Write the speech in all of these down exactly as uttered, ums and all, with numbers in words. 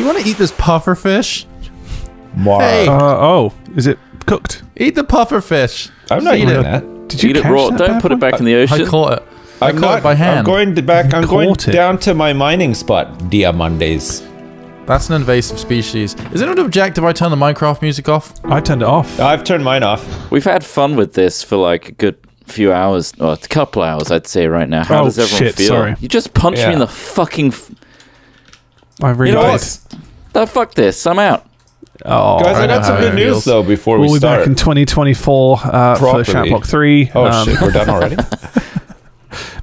you want to eat this puffer fish? Wow. Hey. Uh, oh, is it cooked? Eat the puffer fish. I'm not eating that. Did you eat it raw? Don't put it back in the ocean. I caught it. I caught it by hand. I'm going back. I'm going down to my mining spot, Diamandes. That's an invasive species. Is it not objective I turn the Minecraft music off? I turned it off. I've turned mine off. We've had fun with this for like a good few hours, or a couple hours, I'd say right now. How oh, does everyone shit, feel? Sorry. You just punched yeah. me in the fucking... F I really you know did. No, fuck this. I'm out. Oh, guys, I got some good news, though, before we start. We'll be back in twenty twenty-four uh, for Shatblock three. Oh, um, shit. We're done already?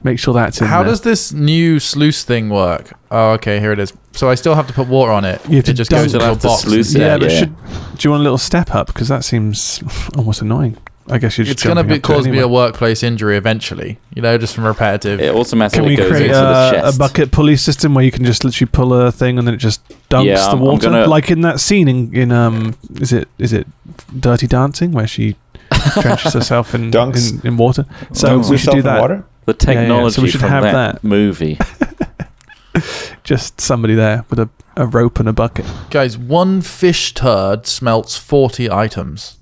Make sure that's in How there. does this new sluice thing work? Oh, okay, here it is. So I still have to put water on it. You have to it just goes into a box. Sluice yeah, it, but yeah. Should, do you want a little step up? Because that seems almost annoying. I guess you just. It's going to cause anyway. me a workplace injury eventually. You know, just from repetitive. It automatically goes create, into uh, the chest. A bucket pulley system where you can just literally pull a thing and then it just dumps yeah, the water, gonna... like in that scene in, in um, is it is it Dirty Dancing where she drenches herself in, in in water? So Dunks we should do that. Water? The technology yeah, yeah. So we should from have that, that. movie. Just somebody there with a, a rope and a bucket. Guys, one fish turd smelts forty items.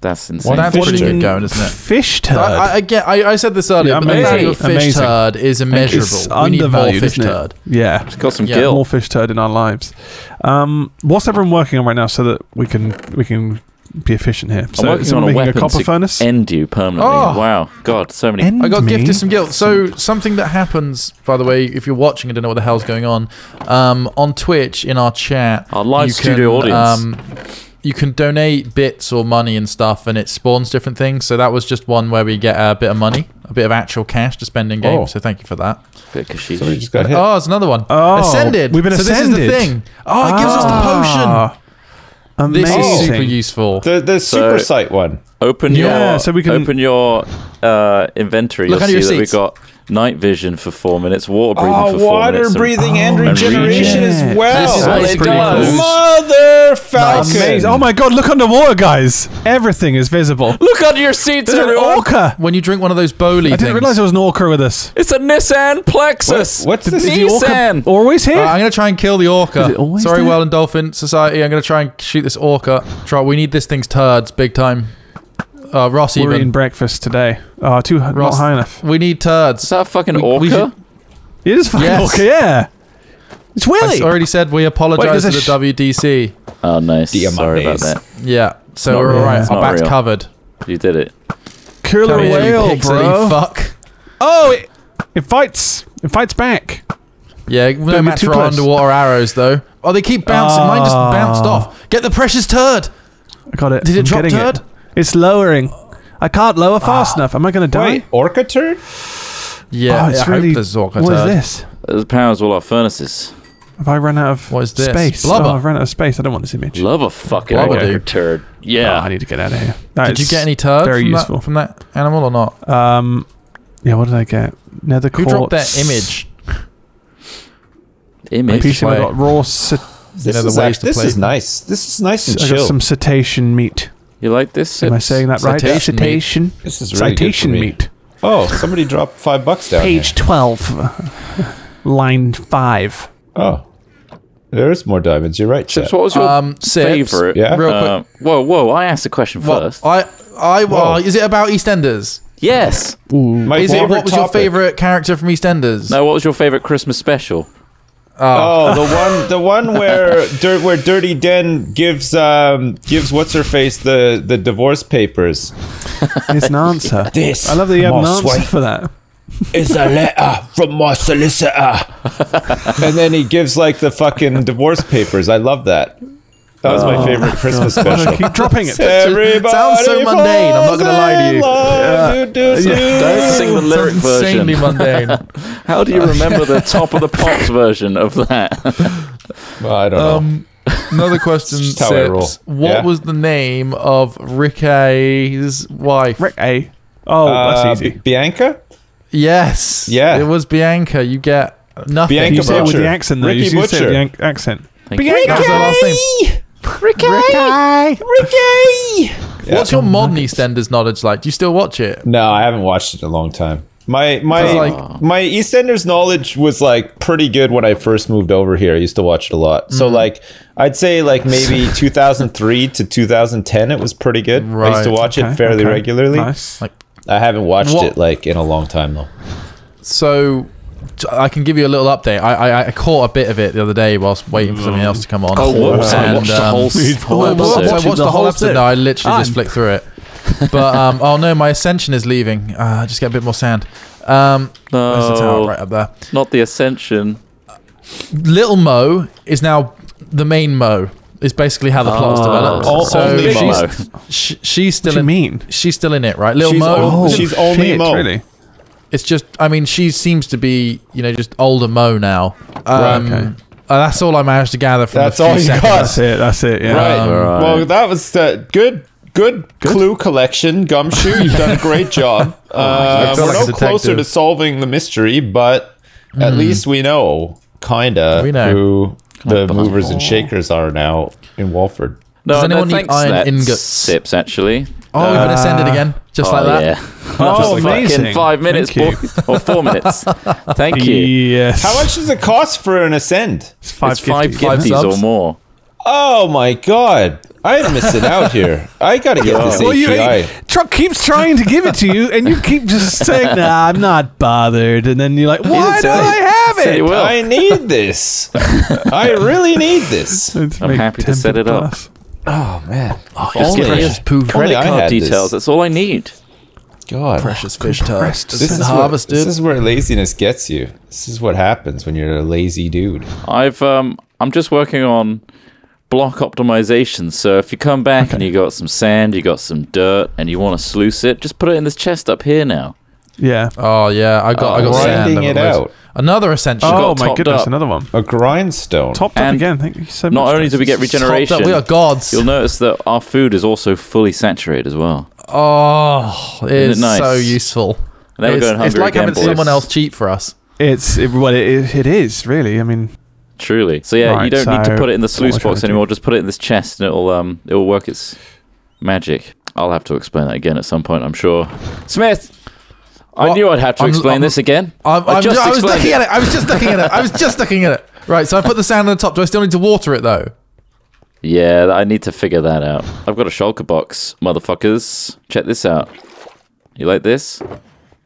That's insane. Well, that's pretty good going, isn't it? Fish turd? I, I, again, I, I said this earlier, yeah, but the value of fish amazing. turd is immeasurable. We need more fish turd. Yeah. It's got some yeah. guilt. More fish turd in our lives. Um, what's everyone working on right now so that we can... we can be efficient here. So I'm working on a weapon a copper to furnace? End you permanently. Oh, wow. God, so many. End I got gifted some guilt. So something that happens, by the way, if you're watching and don't know what the hell's going on, um, on Twitch, in our chat, our live studio can, audience. Um, you can donate bits or money and stuff, and it spawns different things. So that was just one where we get a bit of money, a bit of actual cash to spend in game. Oh. So thank you for that. So just got hit. Oh, it's another one. Oh, ascended. We've been so ascended. So this is the thing. Oh, it gives ah. us the potion. Amazing. This is super useful. The, the super so site one. Open yeah, your so we can open your uh, inventory. Look You'll see your that we got night vision for four minutes, water breathing oh, for four water minutes, breathing and, and regeneration yeah. as well. This is what it does. Mother Falcon. Oh my god! Look underwater, guys. Everything is visible. Look under your seats, There's everyone. An orca. When you drink one of those bowly things. I didn't realize there was an orca with us. It's a Nissan Plexus. What? What's the, this? Nissan. The orca always here. Uh, I'm gonna try and kill the orca. Sorry, there? Whale and Dolphin Society. I'm gonna try and shoot this orca. Try. We need this thing's turds big time. Uh, Ross, we're even. eating breakfast today. Oh, too Ross, not high enough. We need turds. Is that a fucking we, orca? We should... It is fucking yes. orca. Yeah, it's Willy. I already said we apologize Wait, to the W D C. Oh, nice. D Sorry days. about that. Yeah, so not we're real. all right. It's Our back's real. covered. You did it. Killer whale, bro. Fuck. Oh, it, it fights. It fights back. Yeah, no Don't match for close. underwater arrows though. Oh, they keep bouncing. Oh. Mine just bounced off. Get the precious turd. I got it. Did it I'm drop turd? It. It's lowering. I can't lower fast ah. enough. Am I going to die? Wait, orca turd? Yeah, oh, it's I really. Hope this is orca what turd. is this? It powers all our furnaces. Have I run out of what is this? space? Blubber. Oh, I've run out of space. I don't want this image. Blubber fucking Blubber, orca dude. turd. Yeah. Oh, I need to get out of here. That did you get any turds? Very from useful that, from that animal or not? Um. Yeah. What did I get? Nether quartz. Who dropped that image? Image. I play. got raw. This, is, this is nice. This is nice and I chill. Got some cetacean meat. You like this? Am I saying that right? Citation. Citation meat. This is really Citation good meat. Oh, somebody dropped five bucks down Page here. twelve. Line five. Oh. There is more diamonds. You're right, Sips. What was your um, favorite? Yeah. Real uh, quick. Whoa, whoa. I asked the question well, first. I, I, well, is it about EastEnders? Yes. My is it, what was topic. your favorite character from EastEnders? No, what was your favorite Christmas special? Oh, oh the one, the one where dirt, where Dirty Den gives um gives what's her face the the divorce papers. It's an answer. This I love that you have an answer for that. It's a letter from my solicitor, and then he gives like the fucking divorce papers. I love that. That was oh, my favorite Christmas special. Keep dropping it. Everybody sounds so mundane. I'm not going to lie to you. Yeah. Do, do, do. Yeah. Don't sing the lyric it's version. Insanely mundane. How do you remember the top of the pops version of that? Well, I don't um, know. Another question, Sips. What yeah? was the name of Rick A's wife? Rick A. Oh, uh, that's easy. Bianca? Yes. Yeah. It was Bianca. You get nothing. Bianca you say it with the accent, though. Ricky you Butcher. Say it with the accent. Thank Ricky! That was the last name. Ricky! Ricky! Ricky! Yeah. What's your modern EastEnders knowledge like? Do you still watch it? No, I haven't watched it in a long time. My my like, my EastEnders knowledge was like pretty good when I first moved over here. I used to watch it a lot. So mm-hmm. like I'd say like maybe two thousand three to two thousand ten, it was pretty good. Right. I used to watch okay. it fairly okay. regularly. Nice. Like, I haven't watched what? it like in a long time though. So I can give you a little update. I, I I caught a bit of it the other day whilst waiting for something else to come on. Oh, whoops. And, I watched um, the whole, whole episode. I watched the, the whole episode. No, I literally I'm just flicked through it. But um, oh no, my Ascension is leaving. Uh, just get a bit more sand. Um, no, where's the tower? Right up there. Not the Ascension. Little Mo is now the main Mo. Is basically how the plot's oh. developed. All, so only she's, Mo. She, she's still. What do you in, mean? She's still in it, right? Little she's Mo. Old. She's only shit, Mo. Really. It's just, I mean, she seems to be, you know, just older Mo now. Um, right, okay. Uh, that's all I managed to gather from that's the all you seconds. got. That's it, that's it, yeah. Right. Um, right. Well, that was uh, good, good, good clue collection, Gumshoe. You've done a great job. Uh, we're like no closer to solving the mystery, but mm. at least we know, kind of, who the oh, movers oh. and shakers are now in Walford. No, Does anyone no, need iron ingots? Sips, actually. Oh, uh, we've been ascended again, just oh, like that. Yeah. Oh, just amazing! Like in five minutes four, or four minutes. Thank you. Yes. How much does it cost for an ascend? It's five fifties or more. Oh my god! I missed it out here. I gotta get this well, A P I. You, Truck keeps trying to give it to you, and you keep just saying, "Nah, I'm not bothered." And then you're like, "Why do I have it? I need this. I really need this." I'm happy to set it up. Oh man! Oh, just get his credit card details. This. That's all I need. God, precious fish tucks. This is harvested. Where, this is where laziness gets you. This is what happens when you're a lazy dude. I've um, I'm just working on block optimization. So if you come back okay. and you got some sand, you got some dirt, and you want to sluice it, just put it in this chest up here now. Yeah. Oh yeah, I got. Uh, I got grinding sand, it out. Another ascension. Oh got my goodness, up. another one. A grindstone. Topped and up again. Thank you so not much. Not only do we get regeneration, we are gods. You'll notice that our food is also fully saturated as well. Oh, it is nice? so useful. And then it's, we're going it's like having someone else cheat for us. It's it, well, it it is really. I mean, truly. So yeah, right, you don't so need to put it in the sluice box anymore. Just put it in this chest, and it'll um it'll work its magic. I'll have to explain that again at some point, I'm sure. Smith. I knew I'd have to I'm, explain I'm, this again. I'm, I'm, I, just I was looking it. at it. I was just looking at it. I was just looking at it. Right, so I put the sand on the top. Do I still need to water it, though? Yeah, I need to figure that out. I've got a shulker box, motherfuckers. Check this out. You like this?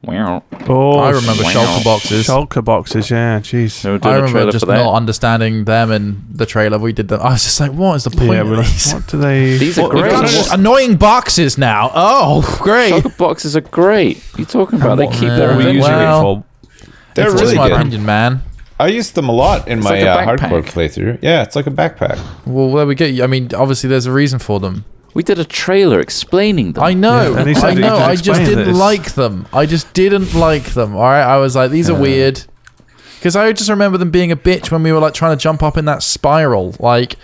Wow. Oh, I remember wow. shulker boxes. Shulker boxes, yeah, jeez. No, I remember just not understanding them in the trailer. We did them. I was just like, what is the point yeah, of these? What do they... These are what, great. Just annoying boxes now. Oh, great. Shulker boxes are great. What are you talking about? They keep their we using well, it for. They're it's really my good. opinion, man. I used them a lot in it's my like uh, hardcore playthrough. Yeah, it's like a backpack. Well, there we go. I mean, obviously, there's a reason for them. We did a trailer explaining them. I know, yeah, I know. I just didn't this. like them. I just didn't like them. All right, I was like, these yeah. are weird, because I just remember them being a bitch when we were like trying to jump up in that spiral. Like,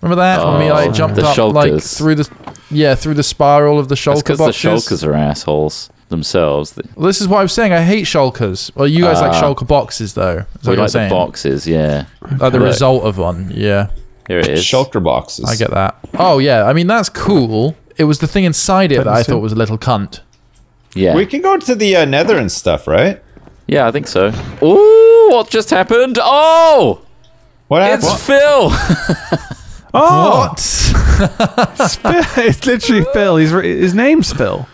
remember that oh, when we like jumped up shulkers. like through the yeah through the spiral of the shulker boxes. Because the shulkers are assholes themselves. Well, this is what I was saying. I hate shulkers. Well, you guys uh, like shulker boxes though. That's we what like the boxes, yeah. Like okay. the result of one, yeah. Here it is. Shulker boxes. I get that. Oh, yeah. I mean, that's cool. It was the thing inside it that I thought was a little cunt. Yeah. We can go to the uh, nether and stuff, right? Yeah, I think so. Ooh, what just happened? Oh! What happened? It's what? Phil! Oh! What? it's, Phil. it's literally Phil. He's re his name's Phil.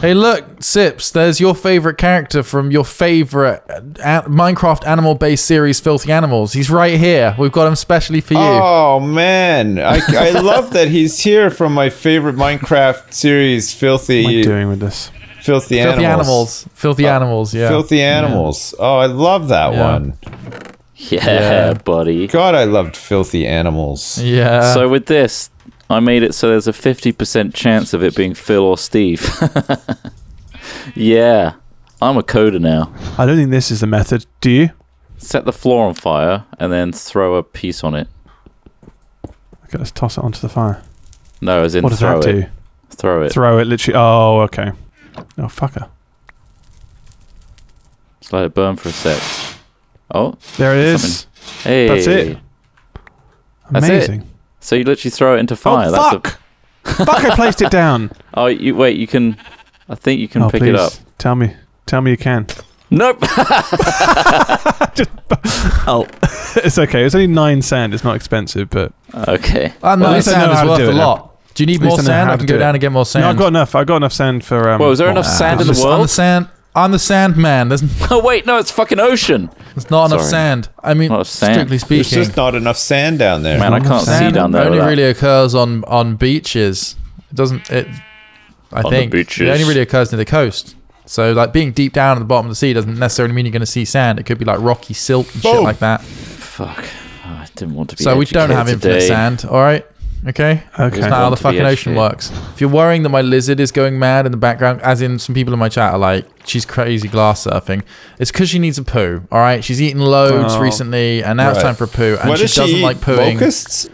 Hey, look, Sips, there's your favorite character from your favorite a Minecraft animal-based series, Filthy Animals. He's right here. We've got him specially for you. Oh, man. I, I love that he's here from my favorite Minecraft series, Filthy... What are you doing with this? Filthy, filthy Animals. animals. Filthy oh, Animals, yeah. Filthy Animals. Yeah. Oh, I love that yeah. one. Yeah, yeah, buddy. God, I loved Filthy Animals. Yeah. So with this... I made it so there's a fifty percent chance of it being Phil or Steve. Yeah. I'm a coder now. I don't think this is the method. Do you? Set the floor on fire and then throw a piece on it. Okay, let's toss it onto the fire. No, as in what does throw that it. Do? Throw it. Throw it, literally. Oh, okay. Oh, fucker. Just let it burn for a sec. Oh. There it is. Something. Hey. That's it. Amazing. That's it. So you literally throw it into fire. Oh, that's fuck! A... fuck, I placed it down. Oh, you, wait, you can... I think you can oh, pick please. it up. Tell me. Tell me you can. Nope. Just, oh, it's okay. It's only nine sand. It's not expensive, but okay. And well, nine sand is worth a lot. It. Do you need more sand? I can go down and get more sand. No, I've got enough. I've got enough sand for. Um, well, is there enough sand in the world? I'm the sand. I'm the sand man. There's oh wait, no, it's fucking ocean. There's not enough Sorry. sand. I mean, sand. strictly speaking, there's just not enough sand down there. Man, I can't see down there. It only really occurs on on beaches. It doesn't. It. I on think the beaches. It only really occurs near the coast. So, like, being deep down at the bottom of the sea doesn't necessarily mean you're going to see sand. It could be, like, rocky silt and oh. shit like that. Fuck. Oh, I didn't want to be So, we don't have infinite today. sand, all right? Okay? Okay. That's not how the fucking ocean works. If you're worrying that my lizard is going mad in the background, as in some people in my chat are like, she's crazy glass surfing, it's because she needs a poo, all right? She's eaten loads oh. recently, and now right. it's time for a poo, and what she does doesn't she like pooing. Locusts?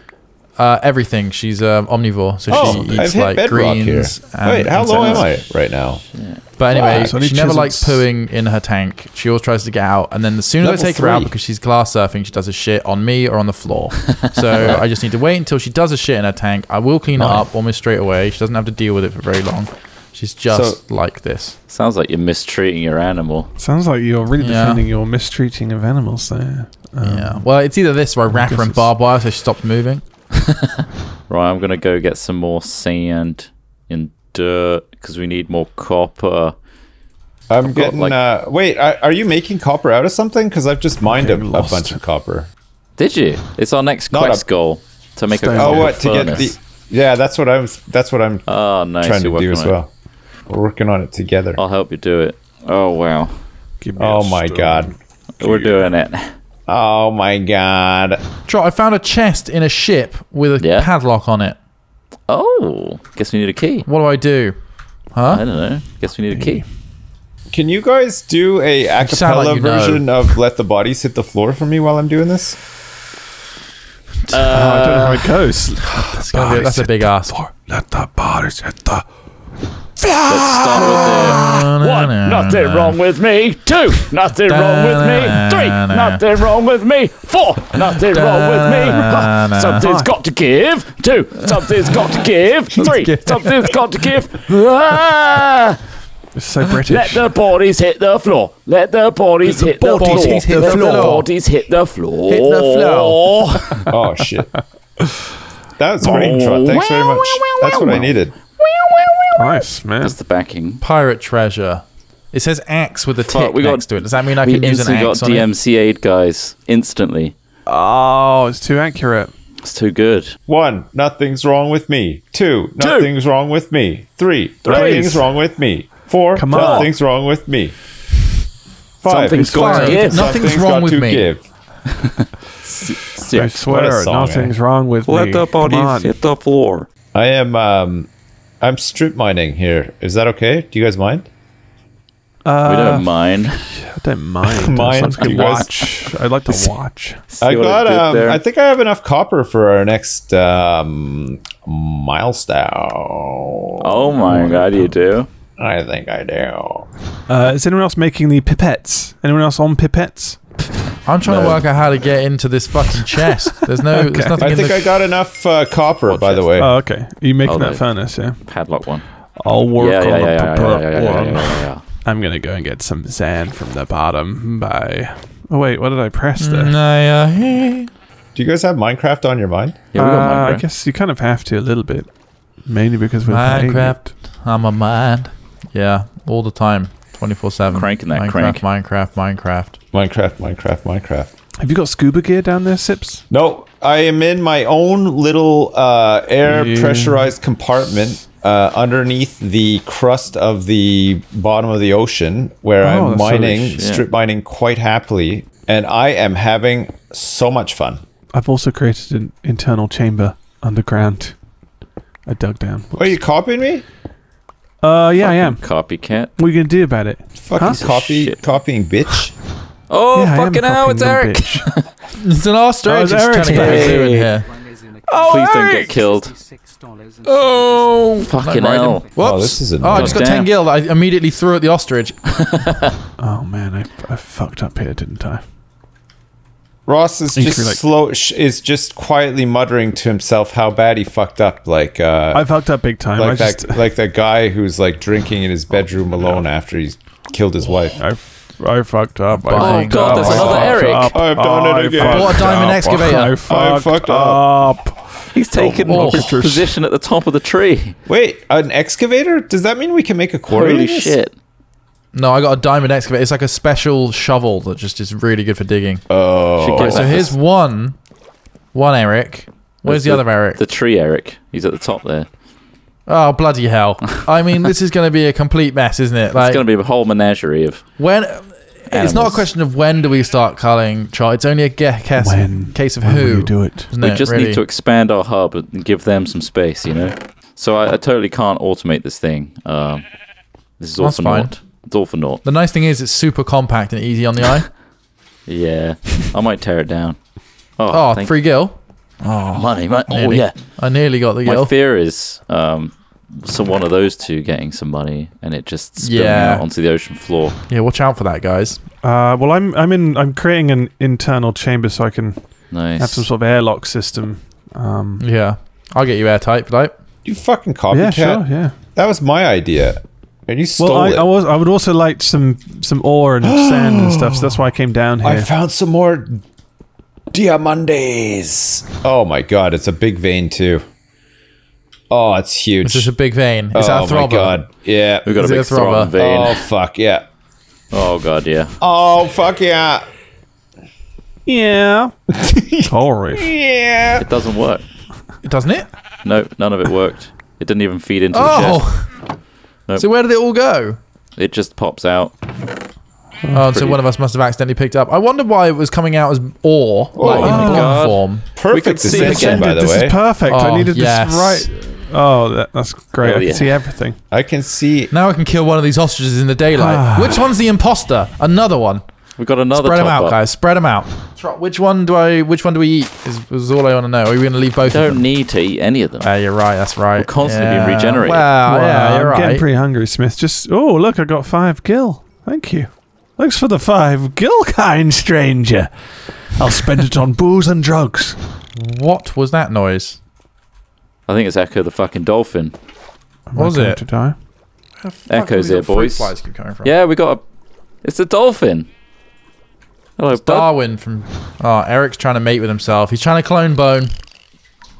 Uh, everything. She's um, omnivore, so oh, she eats like greens. And Wait, how low am I right now? Yeah. But anyway, wow, so she never likes pooing in her tank. She always tries to get out, and then the sooner I take three. her out, because she's glass surfing, she does a shit on me or on the floor. So I just need to wait until she does a shit in her tank. I will clean it up almost straight away. She doesn't have to deal with it for very long. She's just so, like this. Sounds like you're mistreating your animal. Sounds like you're really yeah. defending your mistreating of animals there. Um, yeah. Well, it's either this or I wrap her in barbed wire so she stops moving. Right, I'm gonna go get some more sand and dirt because we need more copper. I'm I've getting. Got, like, uh, wait, I, are you making copper out of something? Because I've just mined a, a bunch of copper. Did you? It's our next Not quest a, goal to make a. Oh, what to furnace. get the? Yeah, that's what I'm. That's what I'm. Oh, nice. Trying to do as well. It. We're working on it together. I'll help you do it. Oh wow! Give me oh my stone. god! We're doing it. Oh my god. I found a chest in a ship with a yeah. padlock on it. Oh, guess we need a key. What do I do? Huh? I don't know. Guess we need a key. Can you guys do a acapella like version know. of Let the Bodies Hit the Floor for me while I'm doing this? Uh, oh, I don't know how it goes. That's, be, that's a big ass. Let the bodies hit the Let's start with it. One, nothing wrong with me. Two, nothing wrong with me. Three, nothing wrong with me. Four, nothing wrong with me. Uh, something's got to give. Two, something's got to give. Three, something's got to give. Ah! It's so British. Let the bodies hit the floor. Let the bodies hit the floor. Let the bodies hit the floor. Hit the floor. Oh, shit. That was great, Trot. Thanks very much. That's what I needed. Nice, man. That's the backing. Pirate Treasure. It says axe with a tick we got, next to it. Does that mean I can use an axe on it? We instantly got D M C A'd, guys. Instantly. Oh, it's too accurate. It's too good. One, nothing's wrong with me. Two, nothing's Two. wrong with me. Three, Three, nothing's wrong with me. Four, nothing's wrong with me. Five, something's got to give. Nothing's wrong with me. Six, I swear, song, nothing's eh? wrong with Let me. Let the bodies hit the floor. I am... um. I'm strip mining here. Is that okay? Do you guys mind? Uh, we don't mind. I don't mind. mind. I watch. I'd like to watch. I got. Um, I think I have enough copper for our next um, milestone. Oh my god, you do? I think I do. Uh, is anyone else making the pipettes? Anyone else on pipettes? I'm trying no. to work out how to get into this fucking chest. There's no, okay. there's nothing. I in think the I got enough uh, copper, what by chest? the way. Oh, okay. Are you making oh, that no. furnace? Yeah. Padlock one. I'll work yeah, on the. I'm gonna go and get some sand from the bottom. By. Oh wait, what did I press there? Mm, uh, Do you guys have Minecraft on your mind? Yeah, we got uh, Minecraft. I guess you kind of have to a little bit, mainly because we're Minecraft. I'm a mind. Yeah, all the time. twenty-four seven. Cranking that Minecraft, crank. Minecraft, Minecraft. Minecraft, Minecraft, Minecraft. Have you got scuba gear down there, Sips? No, I am in my own little uh, air yeah. pressurized compartment uh, underneath the crust of the bottom of the ocean where oh, I'm mining, really strip mining quite happily. And I am having so much fun. I've also created an internal chamber underground. I dug down. Whoops. Are you copying me? Uh, yeah, fucking I am. Copycat. What are you gonna do about it? Fucking huh? copy, shit. copying, bitch. Oh, yeah, fucking hell! It's Eric. It's an ostrich. Oh, Eric's trying to get zoo in here. Oh, please Eric. don't get killed. Oh, fucking no, hell! Whoops. Oh, this is a oh I just got ten gil. I immediately threw at the ostrich. Oh man, I, I fucked up here, didn't I? Ross is just like, slow. Is just quietly muttering to himself how bad he fucked up. Like uh, I fucked up big time. Like I that, just, like that guy who's like drinking in his bedroom oh, alone no. after he's killed his wife. I, I fucked up. I oh fucked god, up. there's I another Eric. Up. I've done I it again. I bought a diamond up. excavator. I fucked, I fucked up. up. He's taken oh, oh. position at the top of the tree. Wait, an excavator? Does that mean we can make a quarry? Holy shit. No, I got a diamond excavator. It's like a special shovel that just is really good for digging. Oh. Right, so here's one. One Eric. Where's the, the other Eric? The tree Eric. He's at the top there. Oh, bloody hell. I mean, this is going to be a complete mess, isn't it? Like, it's going to be a whole menagerie of when. Animals. It's not a question of when do we start culling, Charlie. It's only a guess, when, case of when who. Will you do it? We it, just really? need to expand our hub and give them some space, you know? So I, I totally can't automate this thing. Uh, this is all That's for naught. It's all for naught. The nice thing is it's super compact and easy on the eye. Yeah. I might tear it down. Oh, oh free gill. Oh, money, money. Oh, yeah. I nearly got the gill. My fear is um, so one of those two getting some money and it just spilling yeah. out onto the ocean floor. Yeah, watch out for that, guys. Uh, well, I'm I'm in I'm creating an internal chamber so I can nice. have some sort of airlock system. Um, yeah, I'll get you airtight, but you fucking copycat. Yeah, sure, yeah. That was my idea, and you stole well, I, it. I was I would also like some some ore and sand and stuff. So that's why I came down here. I found some more. Diamantes! Oh my god, it's a big vein too. Oh, it's huge. It's just a big vein. It's oh a throbber. Oh my god, yeah. We've got a big throbber vein. Oh fuck, yeah. Oh god, yeah. Oh fuck, yeah. Yeah. Horrible. Yeah. It doesn't work. It doesn't it? No, none of it worked. It didn't even feed into oh. the chest. Nope. So where did it all go? It just pops out. Oh, so one of us must have accidentally picked up. I wonder why it was coming out as ore, oh, like in block form. Perfect decision, by the way. This is perfect. Oh, I needed yes. this right. Oh, that, that's great. Oh, I yeah. can see everything. I can see. Now I can kill one of these ostriches in the daylight. Which one's the imposter? Another one. We've got another. Spread them out, up. guys. Spread them out. Which one do I? Which one do we eat? Is, is all I want to know. Are we going to leave both? We don't of them? need to eat any of them. Oh, uh, you're right. That's right. We're constantly yeah. being regenerated. Wow. Well, yeah, you're I'm right. getting pretty hungry, Smith. Just oh, look, I got five gil. Thank you. Thanks for the five gil, kind stranger. I'll spend it on booze and drugs. What was that noise? I think it's Echo the fucking dolphin. What was it? To die? Echo's here, boys. Keep coming from? Yeah, we got a... It's a dolphin. Hello, it's Darwin from... Oh, Eric's trying to mate with himself. He's trying to clone Bone.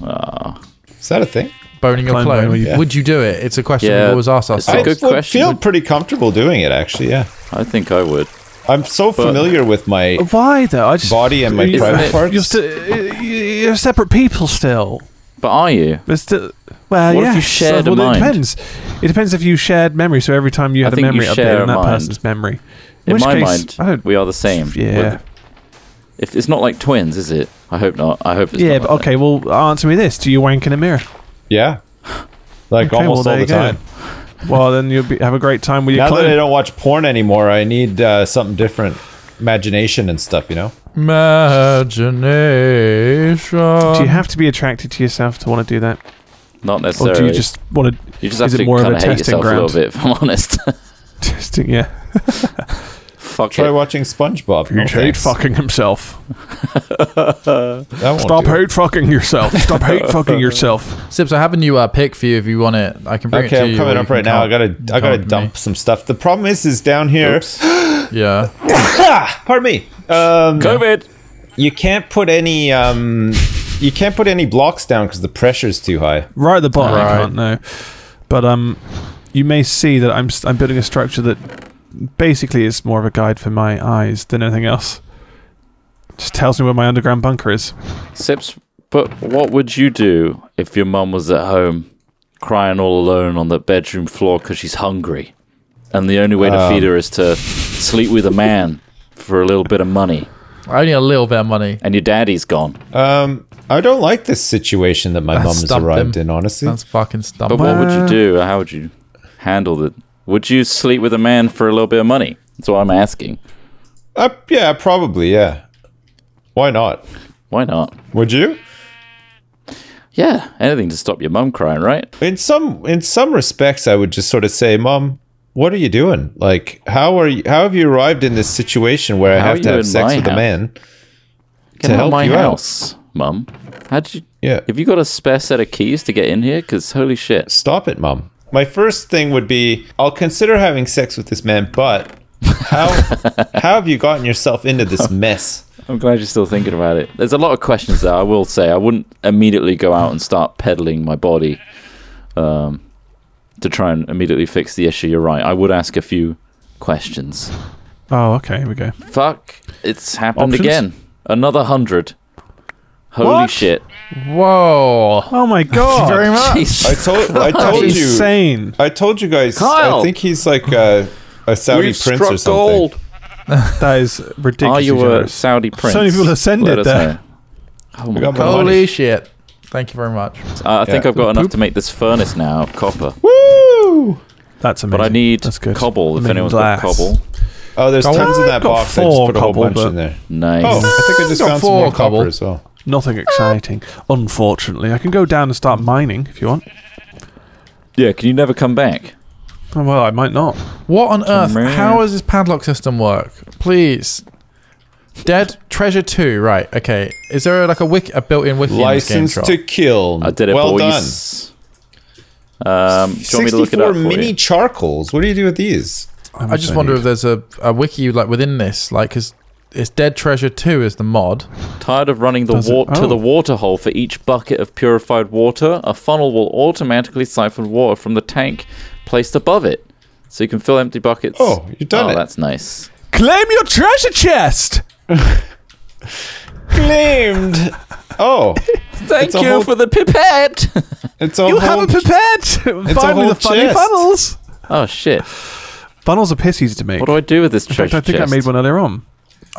Oh. Is that a thing? Boning your clone. Bone, yeah. Would you do it? It's a question yeah. we always ask ourselves. I good would question. feel pretty comfortable doing it, actually, yeah. I think I would. I'm so but familiar with my why though? I just, body and my private parts. You're, st you're separate people still. But are you? But still, well, what yeah. if you shared so, a well, mind? It depends. It depends if you shared memory. So every time you had I a memory update on that mind. person's memory. In, in which my case, mind, we are the same. Yeah. If it's not like twins, is it? I hope not. I hope it's yeah, not. Yeah, like okay. That. Well, answer me this: do you wank in a mirror? Yeah. Like okay, almost well, all the time. Go. Well, then you'll be, have a great time with your Now clone. that I don't watch porn anymore, I need uh, something different. Imagination and stuff, you know? Imagination. Do you have to be attracted to yourself to want to do that? Not necessarily. Or do you just want to... You just have to more kind of, of hate yourself ground? a little bit, if I'm honest. Testing, yeah. Fuck Try it. watching SpongeBob. You no hate fucking himself. Stop hate it. fucking yourself. Stop hate fucking yourself. Sips, I have a new uh, pick for you if you want it. I can bring okay, it to I'm you. Okay, I'm coming up right now. I gotta, I gotta dump me. some stuff. The problem is, is down here. yeah. Pardon me. Um, COVID. You can't put any. Um, you can't put any blocks down because the pressure's too high. Right at the bottom. Right. I can't know. But um, you may see that I'm I'm building a structure that. Basically, it's more of a guide for my eyes than anything else. Just tells me where my underground bunker is. Sips, but what would you do if your mum was at home crying all alone on the bedroom floor because she's hungry? And the only way to um. feed her is to sleep with a man for a little bit of money. Only a little bit of money. And your daddy's gone. Um, I don't like this situation that my mum's arrived him. in, honestly. That's fucking stumped. But what would you do? How would you handle it? Would you sleep with a man for a little bit of money? That's what I'm asking. Uh, yeah, probably, yeah. Why not? Why not? Would you? Yeah, anything to stop your mum crying, right? In some in some respects, I would just sort of say, Mum, what are you doing? Like, how are you, how have you arrived in this situation where how I have to have sex with a man to help my you house, out? Mum. How did you... Yeah. Have you got a spare set of keys to get in here? Because holy shit. Stop it, Mum. My first thing would be, I'll consider having sex with this man, but How how have you gotten yourself into this mess? I'm glad you're still thinking about it. There's a lot of questions there, I will say. I wouldn't immediately go out and start peddling my body um, to try and immediately fix the issue. You're right. I would ask a few questions. Oh, okay. Here we go. Fuck. It's happened Options? again. Another hundred. Holy what? shit. Whoa. Oh, my God. Thank you very much. Jeez. I told, I told you. Insane. I told you guys. Kyle. I think he's like a, a Saudi We've prince struck or something. Gold. That is ridiculous. Are you generous. a Saudi prince? So many people have sent it there. Oh my God. Holy shit. Thank you very much. Uh, I yeah. think I've got enough poop. to make this furnace now of copper. Woo! That's amazing. But I need cobble, if anyone's got cobble. Oh, there's cobble? tons in that box. I just put a whole bunch in there. Nice. Oh, I think I just found some more cobble as well. Nothing exciting, unfortunately. I can go down and start mining if you want. Yeah, can you never come back? Oh, well, I might not. What on earth? How does this padlock system work? Please. Dead Treasure two, right? Okay. Is there like a wiki, a built-in wiki? License in this game, to kill. I did it. Well boys. done. Um, do you want me to look it up for mini you? charcoals. What do you do with these? I'm I just wonder need. if there's a, a wiki like within this, like because it's Dead Treasure two is the mod. Tired of running the water oh. to the water hole for each bucket of purified water? A funnel will automatically siphon water from the tank placed above it, so you can fill empty buckets. Oh, you've done oh, it. Oh, that's nice. Claim your treasure chest! Claimed! Oh. Thank you whole... for the pipette! It's a you whole... have a pipette! It's Finally, a the funny chest. funnels! Oh, shit. Funnels are pissies to make. What do I do with this treasure chest? In fact, I think chest? I made one earlier on.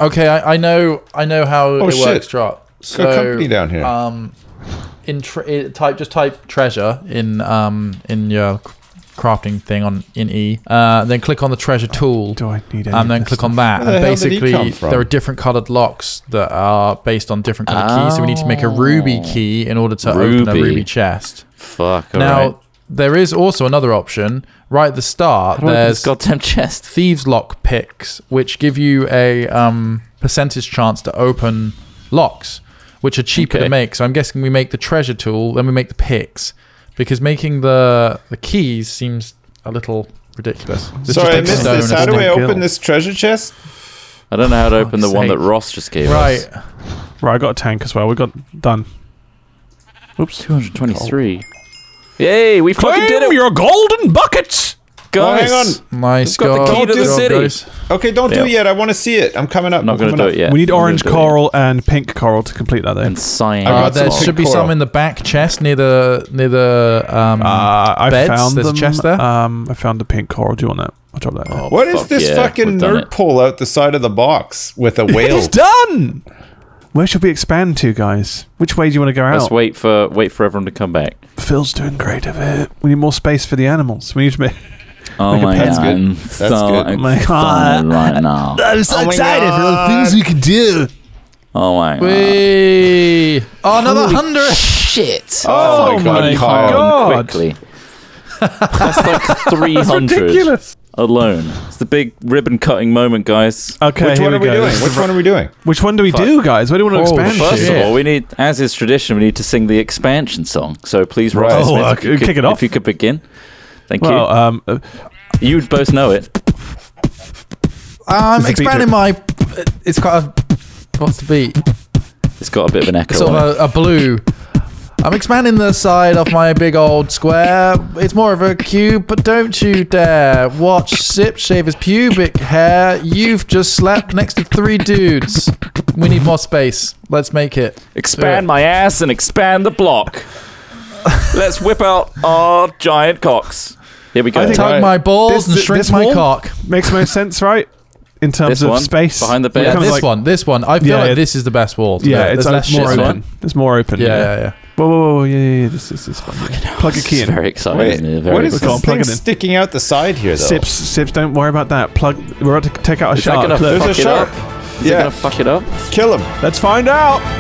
Okay, I, I know I know how oh, it shit. works, Drop. So, Got a company down here. Um, in type, just type treasure in, um, in your... crafting thing on in E, uh, then click on the treasure tool. Do I need any and then click stuff? on that. And basically, there are different colored locks that are based on different colored oh. keys. So we need to make a ruby key in order to ruby. open a ruby chest. Fuck. Now right. there is also another option right at the start. There's goddamn chest thieves lock picks, which give you a um, percentage chance to open locks, which are cheaper okay. to make. So I'm guessing we make the treasure tool, then we make the picks. Because making the the keys seems a little ridiculous. It's Sorry, like I missed this. How do I open guild. this treasure chest? I don't know how to open the sake. one that Ross just gave right. us. Right. Right, I got a tank as well. We got done. Oops. two hundred twenty-three. Gold. Yay, we Claim fucking did it! your golden buckets! Guys, oh, hang on. Nice guys. Got the key to the city. Okay, don't yep. do it yet. I want to see it. I'm coming up. I'm not going to do it yet. We need I'm orange coral and pink coral to complete that. Then. And cyan. Uh, there should be coral. some in the back chest near the near the um, uh, I beds. Found There's them. a chest there. Um, I found the pink coral. Do you want that? I'll drop that. Oh, what fuck is this yeah, fucking nerd it. pull out the side of the box with a whale? It's done. Where should we expand to, guys? Which way do you want to go out? Let's wait for wait for everyone to come back. Phil's doing great of it. We need more space for the animals. We need to make. Oh like my god, I'm so good. My god. right now. I'm so oh excited for the things we can do. Oh my Wee. god. Oh, another Holy hundred. Shit. Oh, oh my god, my Kyle. god. Quickly. That's like three hundred. That's ridiculous. Alone. It's the big ribbon cutting moment, guys. Okay, Which here one we are we go. doing? Which one are we doing? Which one do we Fuck. do, guys? Where do we want to oh, expand First to? of all, we need, as is tradition, we need to sing the expansion song. So please, Ross, right. oh, uh, kick could, it off. If you could begin. Thank well, you. Um, uh, you both know it. I'm um, expanding my... It's got a... What's the beat? It's got a bit of an echo. It's sort of a, a blue. I'm expanding the side of my big old square. It's more of a cube, but don't you dare. Watch Sip shave his pubic hair. You've just slept next to three dudes. We need more space. Let's make it. Expand it. my ass and expand the block. Let's whip out our giant cocks. Here we go. I tug right. my balls this, and shrink my cock. Makes most sense, right? In terms this of one, space. Behind the bed. Yeah, this like, one, this one. I feel yeah, like yeah. this is the best wall. Yeah, yeah it's, it's more open. One. It's more open. Yeah, yeah, yeah. yeah. Whoa, whoa, whoa, yeah, yeah, yeah. This, this is fun. Oh, yeah. Plug a key in. Very exciting. Wait, isn't it? Very what is this thing sticking out the side here, though? Sips, Sips, don't worry about that. Plug. We're about to take out a shark. There's a shark. Is yeah. it going to fuck it up? Kill him. Let's find out.